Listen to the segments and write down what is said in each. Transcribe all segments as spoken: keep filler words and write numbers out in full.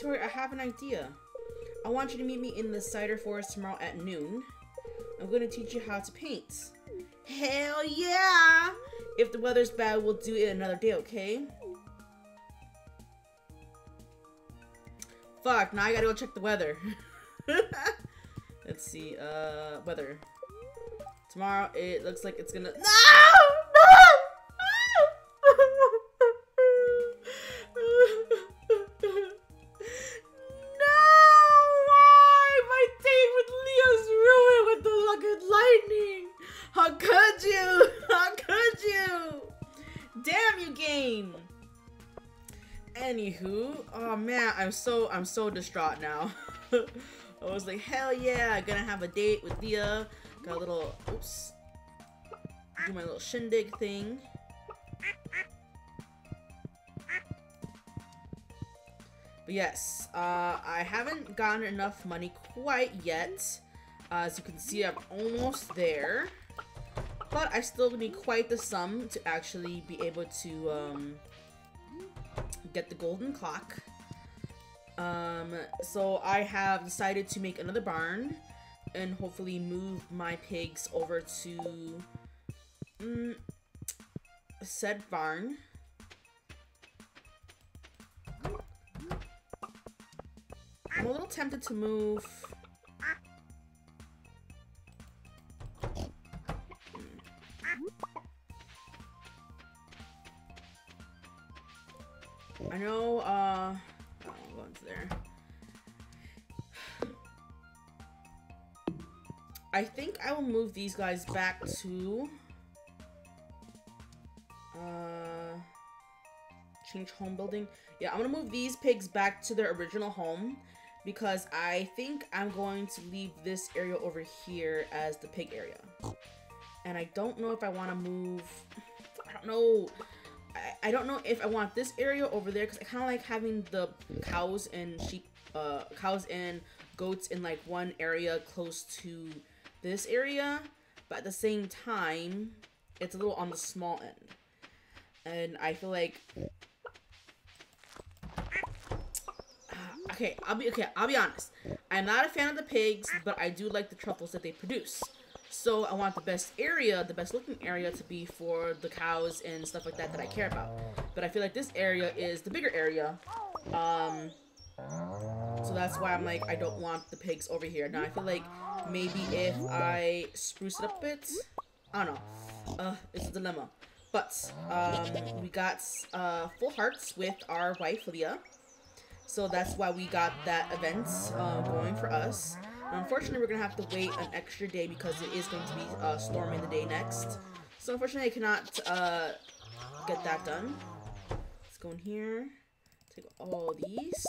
Tori, I have an idea. I want you to meet me in the cider forest tomorrow at noon. I'm going to teach you how to paint. Hell yeah! If the weather's bad, we'll do it another day, okay? Fuck, now I gotta go check the weather. Let's see, uh, weather. Tomorrow, it looks like it's gonna- No! No! Anywho, oh man, I'm so I'm so distraught now. I was like, hell yeah, gonna have a date with Leah. Got a little, oops, do my little shindig thing. But yes, uh, I haven't gotten enough money quite yet. Uh, as you can see, I'm almost there, but I still need quite the sum to actually be able to. Um, get the golden clock. Um, so I have decided to make another barn and hopefully move my pigs over to mm, said barn. I'm a little tempted to move I know, uh, oh, I'll go into there. I think I will move these guys back to, uh, change home building. Yeah, I'm gonna move these pigs back to their original home because I think I'm going to leave this area over here as the pig area. And I don't know if I want to move, I don't know. I don't know if I want this area over there because I kind of like having the cows and sheep, uh, cows and goats in like one area close to this area, but at the same time, it's a little on the small end, and I feel like uh, okay, I'll be okay. I'll be honest. I'm not a fan of the pigs, but I do like the truffles that they produce. So I want the best area, the best looking area to be for the cows and stuff like that that I care about. But I feel like this area is the bigger area. Um, so that's why I'm like, I don't want the pigs over here. Now I feel like maybe if I spruce it up a bit, I don't know. Uh, it's a dilemma. But um, we got uh, full hearts with our wife, Leah. So that's why we got that event uh, going for us. Unfortunately, we're going to have to wait an extra day because it is going to be uh, storming the day next. So unfortunately, I cannot uh, get that done. Let's go in here. Take all these.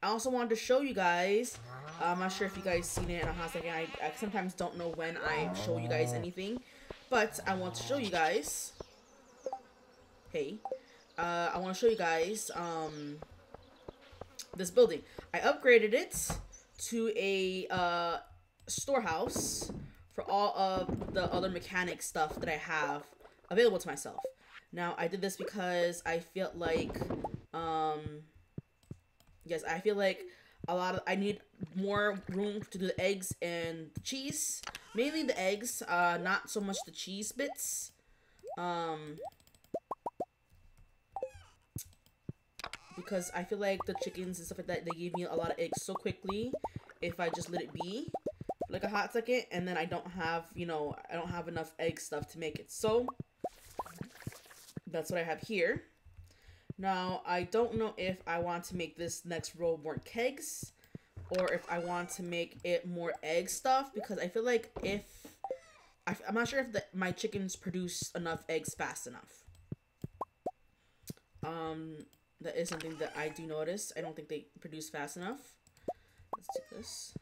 I also wanted to show you guys. Uh, I'm not sure if you guys seen it in a hot second. I, I sometimes don't know when I show you guys anything. But I want to show you guys. Hey. Uh, I want to show you guys um, this building. I upgraded it to a uh, storehouse for all of the other mechanic stuff that I have available to myself. Now, I did this because I felt like, um, yes, I feel like a lot of, I need more room to do the eggs and the cheese. Mainly the eggs, uh, not so much the cheese bits. Um, because I feel like the chickens and stuff like that, they gave me a lot of eggs so quickly if I just let it be for like a hot second, and then I don't have, you know, I don't have enough egg stuff to make it. So that's what I have here. Now, I don't know if I want to make this next row more kegs or if I want to make it more egg stuff because I feel like if, I, I'm not sure if the, my chickens produce enough eggs fast enough. Um... That is something that I do notice. I don't think they produce fast enough. Let's do this.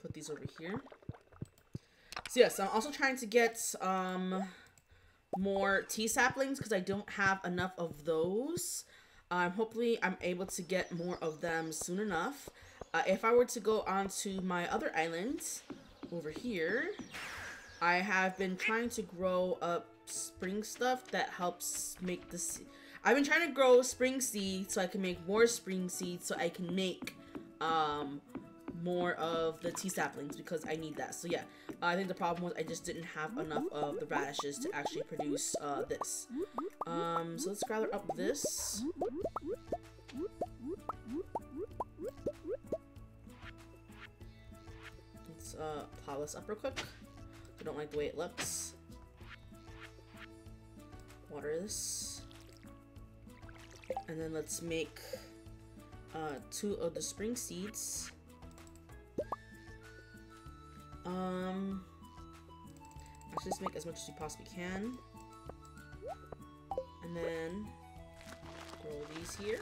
Put these over here. So yes, I'm also trying to get um, more tea saplings because I don't have enough of those. Um, hopefully I'm able to get more of them soon enough. Uh, if I were to go onto my other islands, over here, I have been trying to grow up spring stuff that helps make the seed. I've been trying to grow spring seeds so I can make more spring seeds so I can make um, more of the tea saplings because I need that. So yeah, uh, I think the problem was I just didn't have enough of the radishes to actually produce uh, this. Um, so let's gather up this. Let's uh, pile this up real quick. I don't like the way it looks. Water this. And then let's make uh, two of the spring seeds. Um, actually, just make as much as you possibly can. And then roll these here.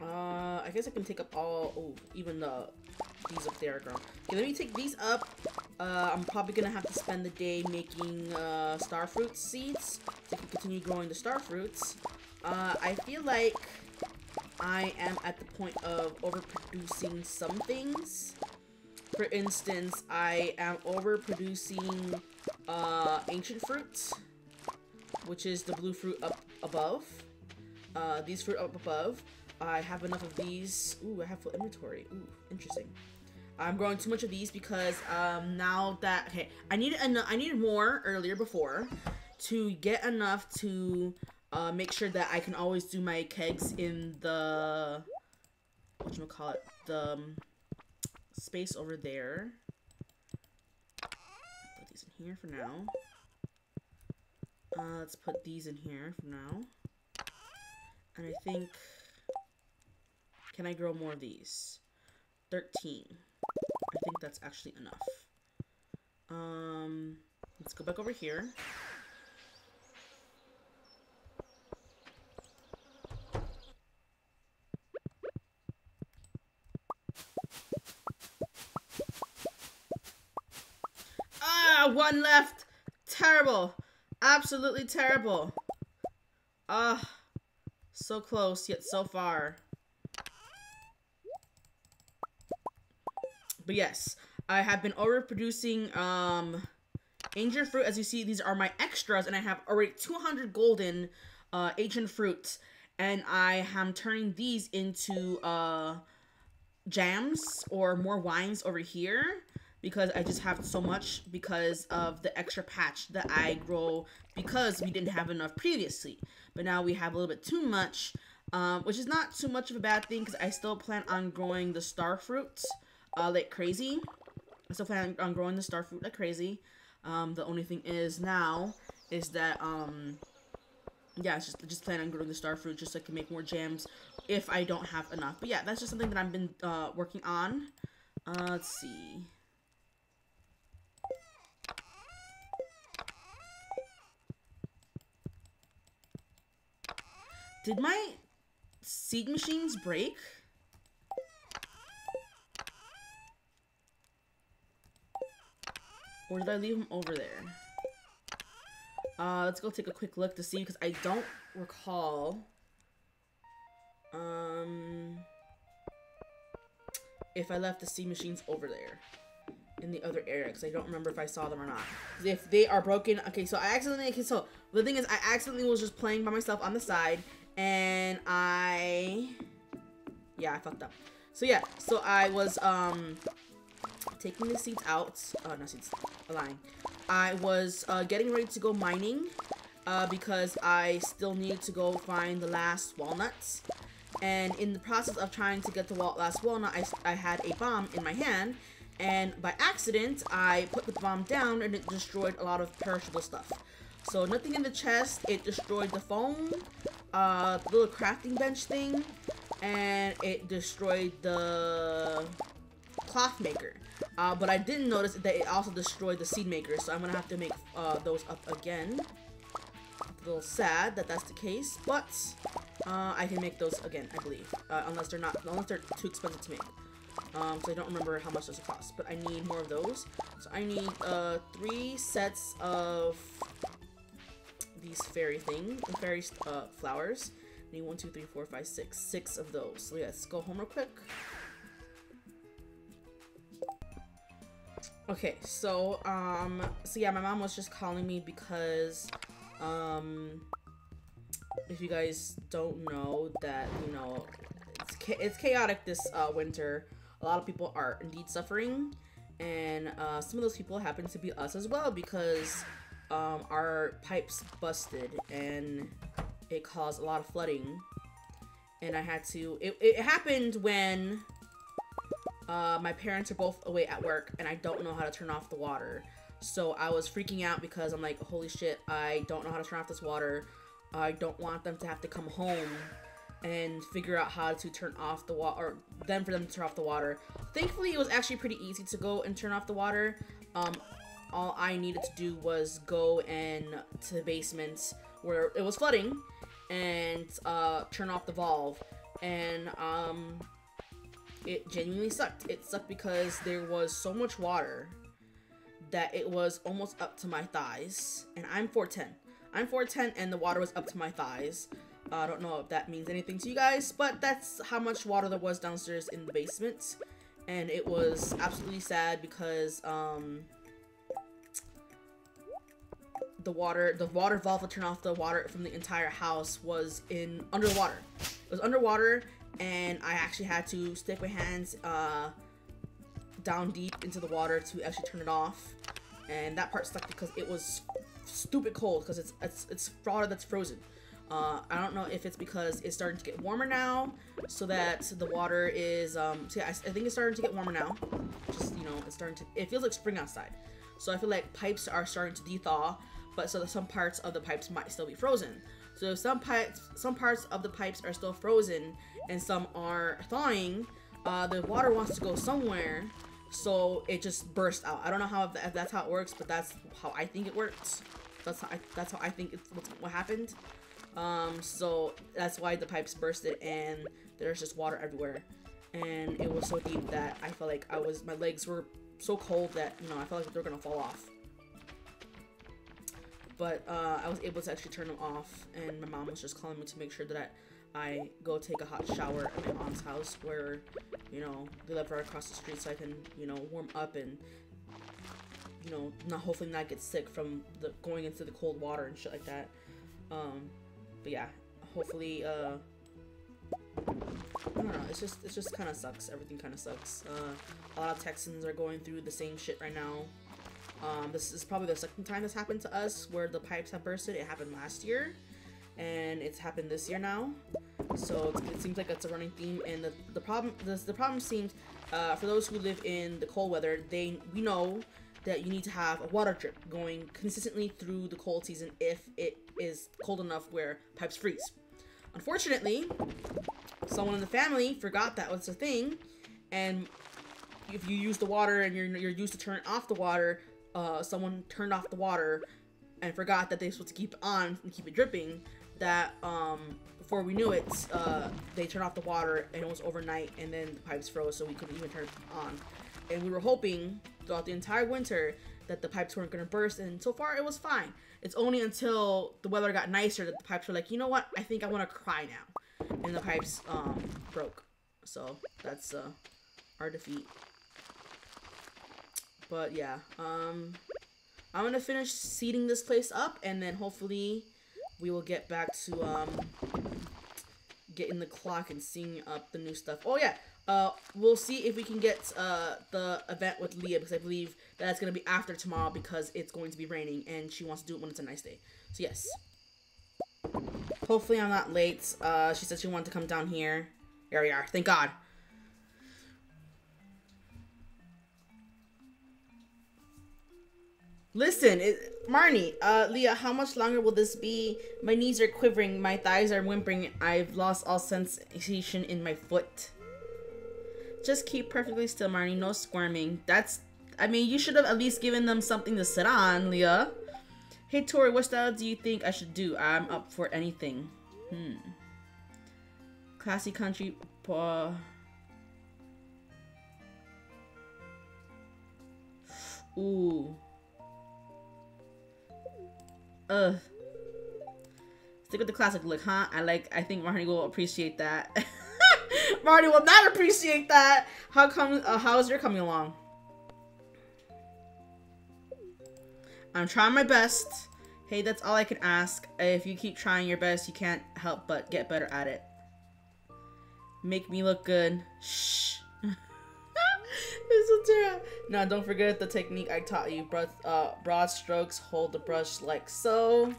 Uh, I guess I can take up all, oh, even the, these up there are grown. Okay, let me take these up. Uh, I'm probably gonna have to spend the day making, uh, star fruit seeds so I can continue growing the star fruits. Uh, I feel like I am at the point of overproducing some things. For instance, I am overproducing, uh, ancient fruit, which is the blue fruit up above. Uh, these fruit up above. I have enough of these. Ooh, I have full inventory. Ooh, interesting. I'm growing too much of these because um, now that okay, I needed enough. I needed more earlier before to get enough to uh, make sure that I can always do my kegs in the whatchamacallit, the um, space over there. Put these in here for now. Uh, let's put these in here for now, and I think. Can I grow more of these? thirteen. I think that's actually enough. Um, let's go back over here. Ah, one left. Terrible. Absolutely terrible. Ah, so close yet so far. But yes, I have been overproducing um, ancient fruit. As you see, these are my extras, and I have already two hundred golden uh, ancient fruits. And I am turning these into uh, jams or more wines over here because I just have so much because of the extra patch that I grow because we didn't have enough previously. But now we have a little bit too much, um, which is not too much of a bad thing because I still plan on growing the star fruits. Uh, like crazy. I still plan on growing the star fruit like crazy. Um, the only thing is now is that, um, yeah, it's just, I just plan on growing the star fruit just so I can make more jams if I don't have enough. But yeah, that's just something that I've been uh, working on. Uh, let's see. Did my seed machines break? Or did I leave him over there? Uh, let's go take a quick look to see because I don't recall um, if I left the seed machines over there in the other area because I don't remember if I saw them or not. If they are broken, okay. So I accidentally. Okay, so the thing is, I accidentally was just playing by myself on the side, and I yeah, I fucked up. So yeah, so I was um. taking the seeds out. Oh, no seeds. I'm lying. I was uh, getting ready to go mining uh, because I still needed to go find the last walnuts. And in the process of trying to get the last walnut, I, I had a bomb in my hand. And by accident, I put the bomb down and it destroyed a lot of perishable stuff. So nothing in the chest. It destroyed the phone, uh, the little crafting bench thing, and it destroyed the cloth maker. Uh, but I didn't notice that it also destroyed the seed maker, so I'm gonna have to make uh, those up again. A little sad that that's the case, but uh, I can make those again, I believe, uh, unless they're not, unless they're too expensive to make. Um, so I don't remember how much those cost, but I need more of those. So I need uh, three sets of these fairy thing, fairy uh, flowers. I need one, two, three, four, five, six. Six of those. So yeah, let's go home real quick. Okay, so, um, so yeah, my mom was just calling me because, um, if you guys don't know that, you know, it's, cha it's chaotic this, uh, winter. A lot of people are indeed suffering, and, uh, some of those people happen to be us as well because, um, our pipes busted, and it caused a lot of flooding, and I had to, it, it happened when... Uh, my parents are both away at work, and I don't know how to turn off the water. So I was freaking out because I'm like, holy shit, I don't know how to turn off this water. I don't want them to have to come home and figure out how to turn off the water, or then for them to turn off the water. Thankfully, it was actually pretty easy to go and turn off the water. Um, all I needed to do was go and to the basement where it was flooding and uh, turn off the valve. And, um... it genuinely sucked. It sucked because there was so much water that it was almost up to my thighs. And I'm four ten. I'm four ten and the water was up to my thighs. Uh, I don't know if that means anything to you guys, but that's how much water there was downstairs in the basement. And it was absolutely sad because um, the water, the water valve that turned off the water from the entire house was in underwater. It was underwater. And I actually had to stick my hands uh, down deep into the water to actually turn it off, and that part stuck because it was stupid cold because it's it's it's water that's frozen. Uh, I don't know if it's because it's starting to get warmer now, so that the water is. Um, so yeah, I, I think it's starting to get warmer now. Just you know, it's starting to. It feels like spring outside, so I feel like pipes are starting to de-thaw, but so that some parts of the pipes might still be frozen. So some pipes, some parts of the pipes are still frozen, and some are thawing. Uh, the water wants to go somewhere, so it just bursts out. I don't know how if that's how it works, but that's how I think it works. That's how I, that's how I think it's what's, what happened. Um, so that's why the pipes bursted, and there's just water everywhere. And it was so deep that I felt like I was my legs were so cold that you know I felt like they were gonna fall off. But uh, I was able to actually turn them off, and my mom was just calling me to make sure that I, I go take a hot shower at my mom's house where, you know, they live right across the street so I can, you know, warm up and, you know, not hopefully not get sick from the going into the cold water and shit like that. Um, but yeah, hopefully, uh, I don't know, it's just, it's just kind of sucks. Everything kind of sucks. Uh, a lot of Texans are going through the same shit right now. Um, this is probably the second time this happened to us where the pipes have bursted. It happened last year, and it's happened this year now. So it's, it seems like it's a running theme. And the, the problem the, the problem seems uh, for those who live in the cold weather, they we know that you need to have a water drip going consistently through the cold season if it is cold enough where pipes freeze. Unfortunately, someone in the family forgot that was a thing, and if you use the water and you're you're used to turn off the water. Uh, someone turned off the water and forgot that they were supposed to keep it on and keep it dripping, that, um, before we knew it, uh, they turned off the water and it was overnight and then the pipes froze so we couldn't even turn it on. And we were hoping throughout the entire winter that the pipes weren't going to burst, and so far it was fine. It's only until the weather got nicer that the pipes were like, you know what, I think I want to cry now. And the pipes, um, broke. So that's, uh, our defeat. But yeah, um, I'm going to finish seeding this place up, and then hopefully we will get back to um, getting the clock and seeing up the new stuff. Oh yeah, uh, we'll see if we can get uh, the event with Leah, because I believe that's going to be after tomorrow because it's going to be raining and she wants to do it when it's a nice day. So yes, hopefully I'm not late. Uh, she said she wanted to come down here. Here we are. Thank God. Listen, it, Marnie, uh, Leah, how much longer will this be? My knees are quivering, my thighs are whimpering, I've lost all sensation in my foot. Just keep perfectly still, Marnie, no squirming. That's, I mean, you should have at least given them something to sit on, Leah. Hey, Tori, what style do you think I should do? I'm up for anything. Hmm. Classy country, paw. Ooh. Ugh. Stick with the classic look, huh? I like, I think Marty will appreciate that. Marty will not appreciate that. How come, uh, how is your coming along? I'm trying my best. Hey, that's all I can ask. If you keep trying your best, you can't help but get better at it. Make me look good. Shh. Now, don't forget the technique I taught you. Broad, uh, broad strokes, hold the brush like so.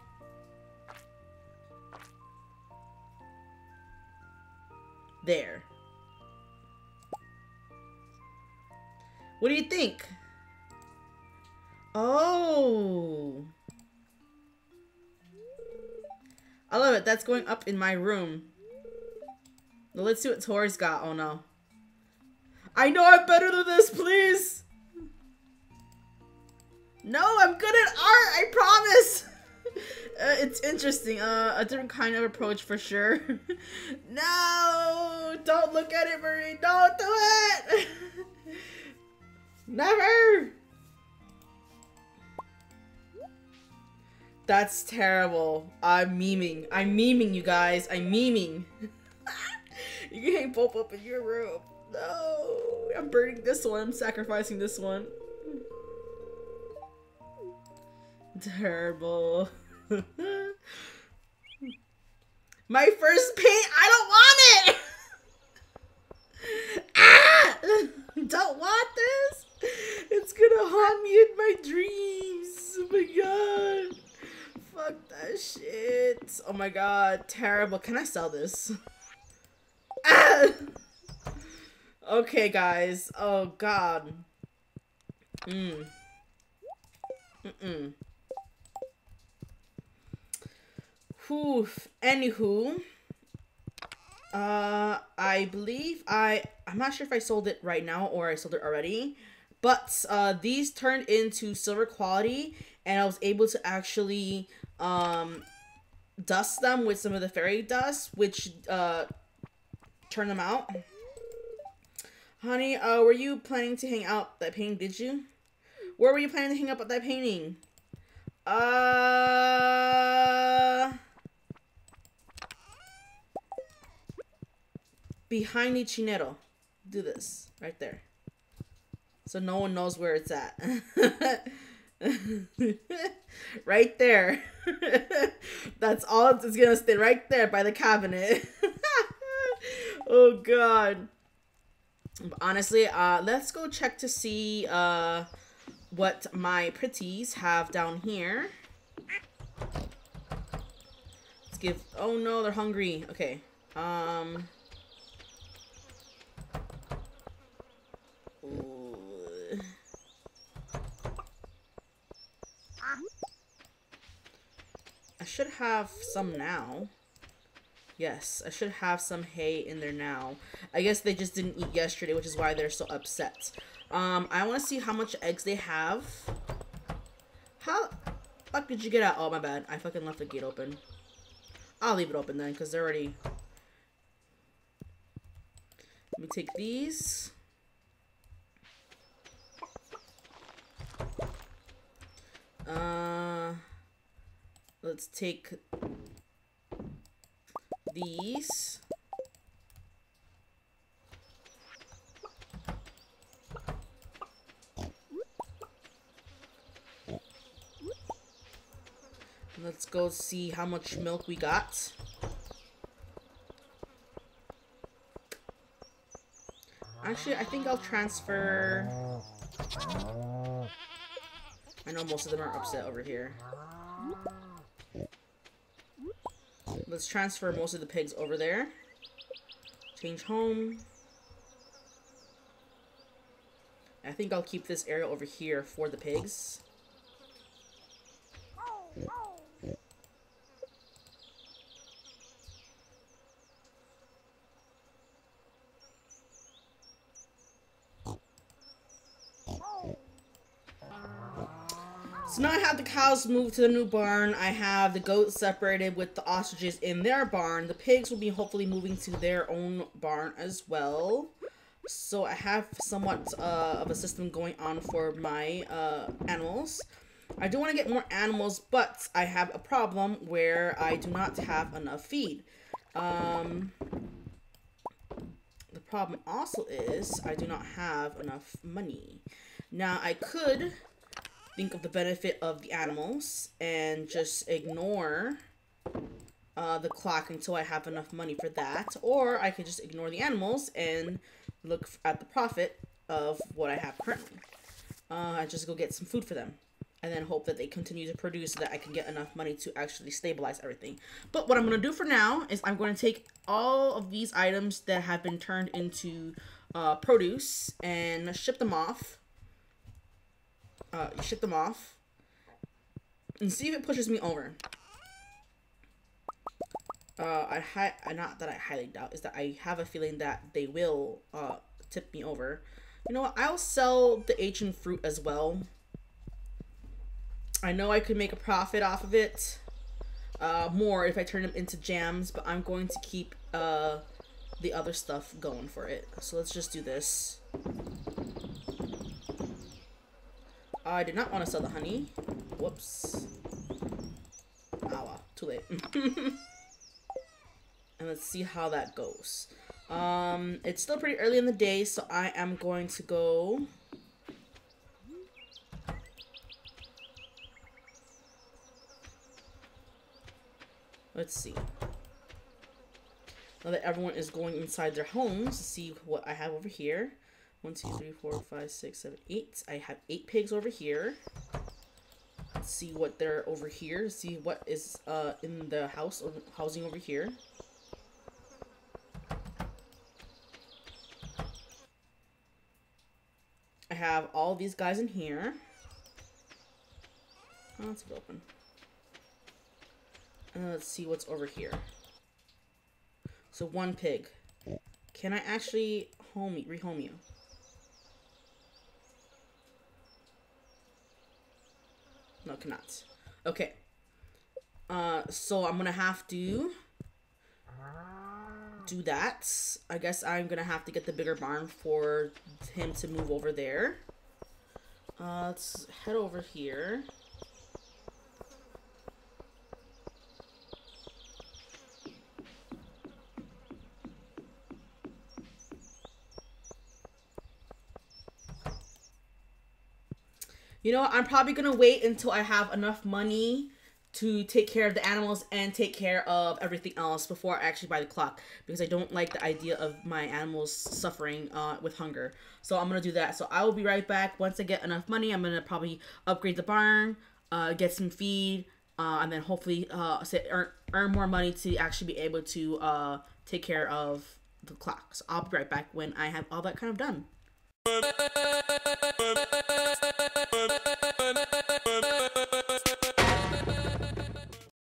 There. What do you think? Oh. I love it. That's going up in my room. Now let's see what Tori's got. Oh no. I know I'm better than this, please. No, I'm good at art, I promise. Uh, it's interesting. Uh, a different kind of approach for sure. No, don't look at it, Marie. Don't do it. Never. That's terrible. I'm memeing. I'm memeing, you guys. I'm memeing. You can hang Pope up in your room. No. I'm burning this one. I'm sacrificing this one. Terrible. My first paint, I don't want it! Ah! Don't want this? It's gonna haunt me in my dreams. Oh my god. Fuck that shit. Oh my god, terrible. Can I sell this? Ah! Okay, guys. Oh god. Mm. Mm-mm. Oof. Anywho, uh, I believe I, I'm not sure if I sold it right now or I sold it already, but uh, these turned into silver quality and I was able to actually um, dust them with some of the fairy dust, which uh, turned them out. Honey, uh, were you planning to hang out that painting, did you? Where were you planning to hang out that painting? Uh... Behind the chinero. Do this. Right there. So no one knows where it's at. Right there. That's all it's gonna stay right there by the cabinet. Oh god. But honestly, uh, let's go check to see uh, what my pretties have down here. Let's give... Oh no, they're hungry. Okay. Um... I should have some now. Yes, I should have some hay in there now. I guess they just didn't eat yesterday, which is why they're so upset. Um, I want to see how much eggs they have. How fuck did you get out? Oh, my bad. I fucking left the gate open. I'll leave it open then, because they're already... Let me take these. Uh... Let's take these. Let's go see how much milk we got. Actually, I think I'll transfer. I know most of them are upset over here. Let's transfer most of the pigs over there. Change home. I think I'll keep this area over here for the pigs. So now I have the cows moved to the new barn. I have the goats separated with the ostriches in their barn. The pigs will be hopefully moving to their own barn as well. So I have somewhat uh, of a system going on for my uh, animals. I do want to get more animals, but I have a problem where I do not have enough feed. Um, the problem also is I do not have enough money. Now, I could think of the benefit of the animals and just ignore uh, the clock until I have enough money for that. Or I could just ignore the animals and look at the profit of what I have currently. Uh, I just go get some food for them. And then hope that they continue to produce so that I can get enough money to actually stabilize everything. But what I'm going to do for now is I'm going to take all of these items that have been turned into uh, produce and ship them off. Uh, ship them off. And see if it pushes me over. Uh, I hi Not that I highly doubt. Is that I have a feeling that they will uh, tip me over. You know what? I'll sell the ancient fruit as well. I know I could make a profit off of it, uh, more if I turn them into jams, but I'm going to keep uh, the other stuff going for it. So let's just do this. I did not want to sell the honey. Whoops. Awa, too late. And let's see how that goes. Um, it's still pretty early in the day, so I am going to go... Let's see. Now that everyone is going inside their homes, see what I have over here. One, two, three, four, five, six, seven, eight. I have eight pigs over here. Let's see what they're over here. See what is uh, in the house or housing over here. I have all these guys in here. Oh, let's get open. Uh, let's see what's over here. So one pig. Can I actually home you, rehome you? No, cannot. Okay. Uh, so I'm gonna have to do that. I guess I'm gonna have to get the bigger barn for him to move over there. Uh, let's head over here. You know, I'm probably going to wait until I have enough money to take care of the animals and take care of everything else before I actually buy the clock. Because I don't like the idea of my animals suffering uh, with hunger. So I'm going to do that. So I will be right back. Once I get enough money, I'm going to probably upgrade the barn, uh, get some feed, uh, and then hopefully uh, earn, earn more money to actually be able to uh, take care of the clock. So I'll be right back when I have all that kind of done.